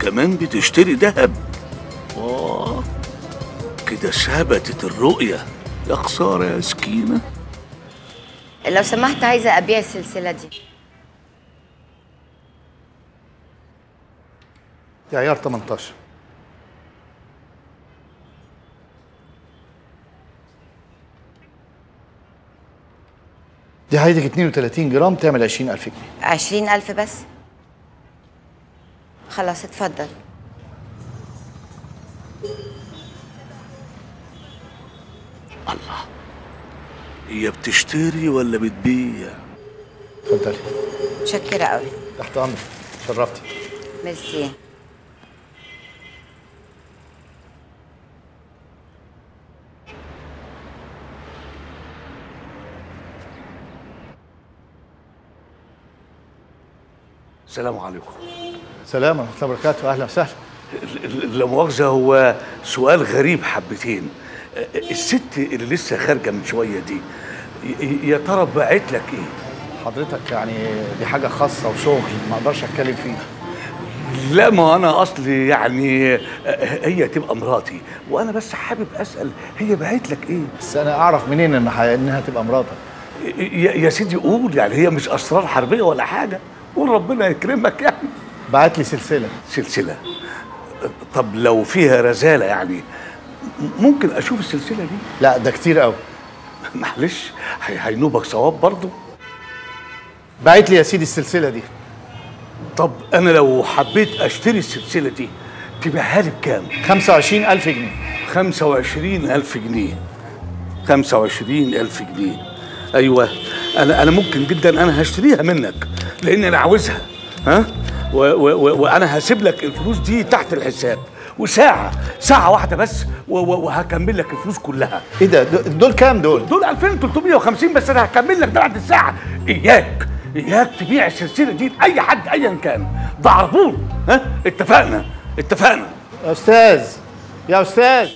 كمان بتشتري دهب. كده سبتت الرؤية. يا خسارة يا سكينة. لو سمحت عايزة أبيع السلسلة دي. دي عيار 18. دي حضرتك 32 جرام تعمل 20,000 جنيه. 20,000 بس؟ خلاص اتفضل. الله، هي بتشتري ولا بتبيع؟ اتفضلي. متشكرة قوي. تحت أمرك، شرفتي. ميرسي. السلام عليكم. السلام ورحمة الله وبركاته، أهلا وسهلا. لا مؤاخذة، هو سؤال غريب حبتين. الست اللي لسه خارجة من شوية دي يا ترى باعت لك إيه؟ حضرتك يعني دي حاجة خاصة وشغل ما أقدرش أتكلم فيها. لا ما أنا أصلي يعني هي تبقى مراتي، وأنا بس حابب أسأل هي باعت لك إيه؟ بس أنا أعرف منين إنها تبقى مراتك؟ يا سيدي قول، يعني هي مش أسرار حربية ولا حاجة. وربنا يكرمك يعني. بعت لي سلسلة. سلسلة؟ طب لو فيها رزالة يعني ممكن أشوف السلسلة دي؟ لا ده كتير قوي. معلش هينوبك صواب برضه. بعت لي يا سيدي السلسلة دي. طب أنا لو حبيت أشتري السلسلة دي تبيعها لي بكام؟ 25,000 جنيه. 25,000 جنيه. 25,000 جنيه. ايوه انا ممكن جدا انا هشتريها منك لان انا عاوزها. ها وانا هسيب لك الفلوس دي تحت الحساب، وساعه واحده بس وهكمل لك الفلوس كلها. ايه ده؟ دول كام دول؟ دول 2350 بس، انا هكمل لك ده بعد الساعه. اياك تبيع السلسله دي لاي حد ايا كان، ده على طول. ها اتفقنا. يا استاذ